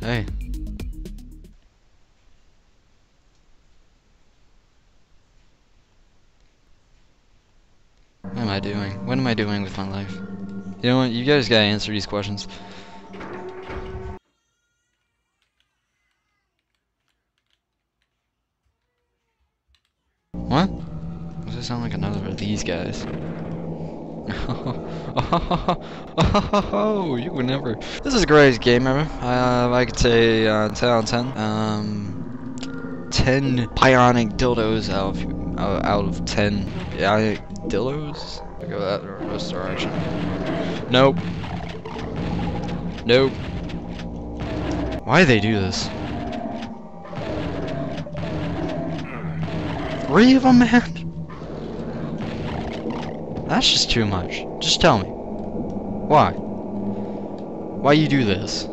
Hey. What am I doing? What am I doing with my life? You know what? You guys gotta answer these questions. What? Does that sound like another of these guys? Oh, you would never. This is the greatest game ever. I could say 10 out of 10. 10 bionic dildos out of 10 bionic dildos? I'll go that reverse direction. Nope. Nope. Why do they do this? 3 of them, man? That's just too much. Just tell me. Why? Why you do this?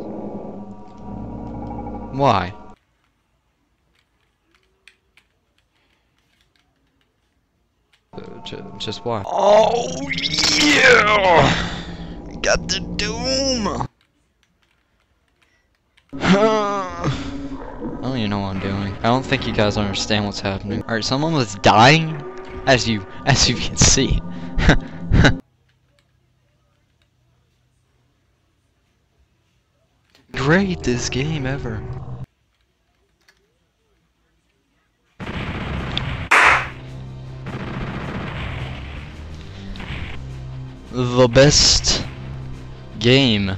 Why? Just why? Oh yeah! Got the Doom! I don't even know what I'm doing. I don't think you guys understand what's happening. Alright, someone was dying, as you can see. Greatest game ever. The best game